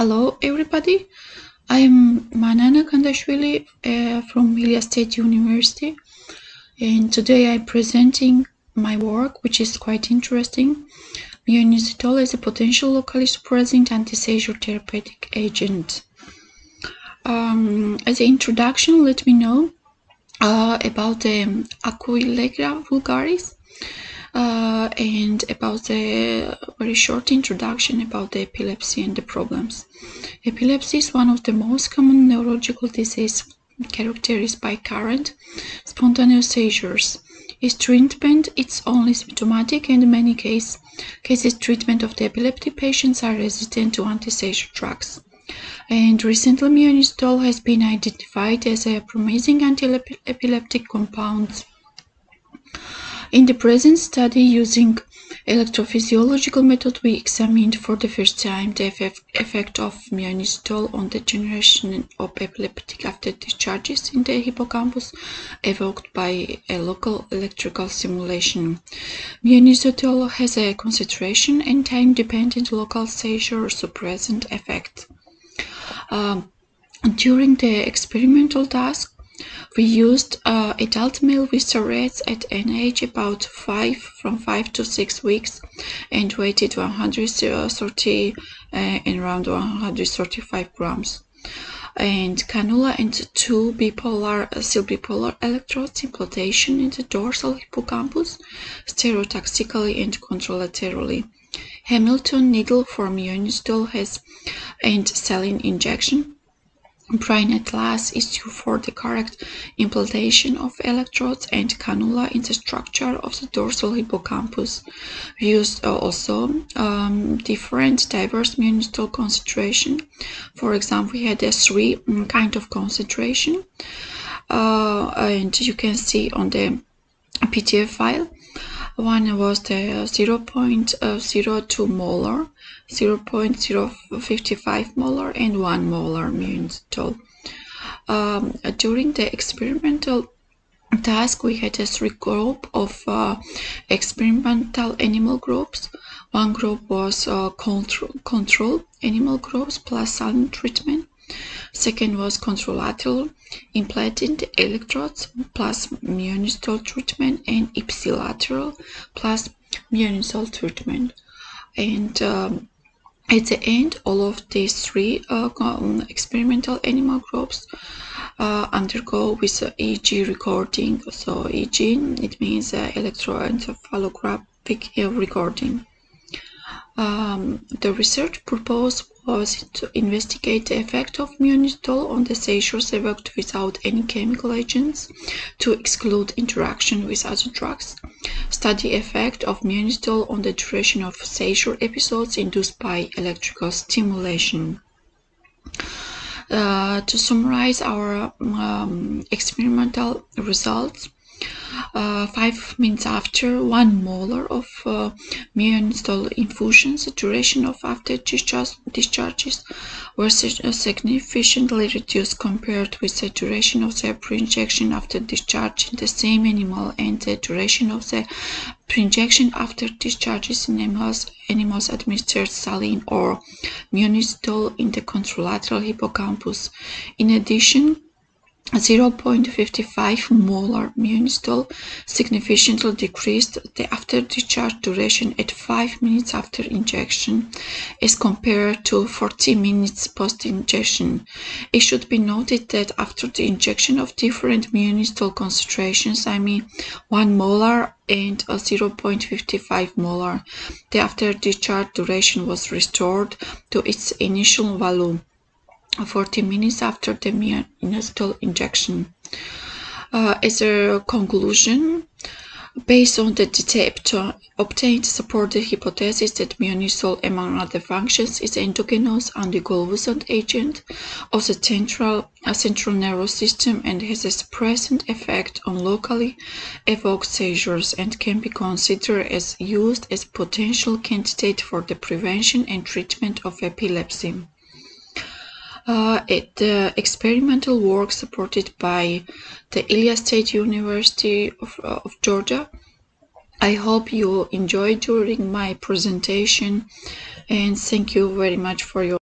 Hello everybody, I'm Manana Kandashvili from Ilia State University, and today I'm presenting my work, which is quite interesting. Myo-inositol is a potential locally suppressant anti-seizure therapeutic agent. As an introduction, let me know about the Aquilegia vulgaris and about the very short introduction about the epilepsy and the problems. Epilepsy is one of the most common neurological diseases characterized by current spontaneous seizures. Its treatment is only symptomatic, and in many cases treatment of the epileptic patients are resistant to anti-seizure drugs. And recently, myo-inositol has been identified as a promising anti-epileptic compound. In the present study, using electrophysiological method, we examined for the first time the effect of myo-inositol on the generation of epileptic afterdischarges in the hippocampus evoked by a local electrical stimulation. Myo-inositol has a concentration and time-dependent local seizure suppressant effect. During the experimental task, we used adult male Wistar rats at an age about from 5 to 6 weeks and weighted 130 and around 135 grams, and cannula and two silbipolar electrodes implantation in the dorsal hippocampus stereotaxically and contralaterally. Hamilton needle for myo-inositol and saline injection. Brine glass is used for the correct implantation of electrodes and cannula in the structure of the dorsal hippocampus. We used also diverse myo-inositol concentration. For example, we had a three kind of concentration, and you can see on the PDF file. One was the 0.02 molar, 0.055 molar, and 1 molar myo-inositol. During the experimental task, we had a three group of experimental animal groups. One group was control animal groups plus saline treatment. Second was contralateral, implanted electrodes plus myo-inositol treatment, and ipsilateral plus myo-inositol treatment. And at the end, all of these three experimental animal groups undergo with EEG recording. So EEG, it means electroencephalographic recording. The research purpose was to investigate the effect of myo-inositol on the seizures evoked without any chemical agents, to exclude interaction with other drugs, study effect of myo-inositol on the duration of seizure episodes induced by electrical stimulation. To summarize our experimental results, 5 minutes after 1 molar of myo-inositol infusions, the duration of after discharges were significantly reduced compared with the duration of the pre-injection after discharge in the same animal and the duration of the pre-injection after discharges in animals administered saline or myo-inositol in the contralateral hippocampus. In addition, 0.55 molar myo-inositol significantly decreased the after discharge duration at 5 minutes after injection as compared to 40 minutes post injection. It should be noted that after the injection of different myo-inositol concentrations, I mean 1 molar and 0.55 molar, the after discharge duration was restored to its initial value, 40 minutes after the myo-inositol injection. As a conclusion, based on the data obtained, support the hypothesis that myo-inositol, among other functions, is endogenous anti-convulsant agent of the central nervous system and has a suppressant effect on locally evoked seizures, and can be considered as used as potential candidate for the prevention and treatment of epilepsy. The experimental work supported by the Ilia State University of Georgia. I hope you enjoyed during my presentation, and thank you very much for your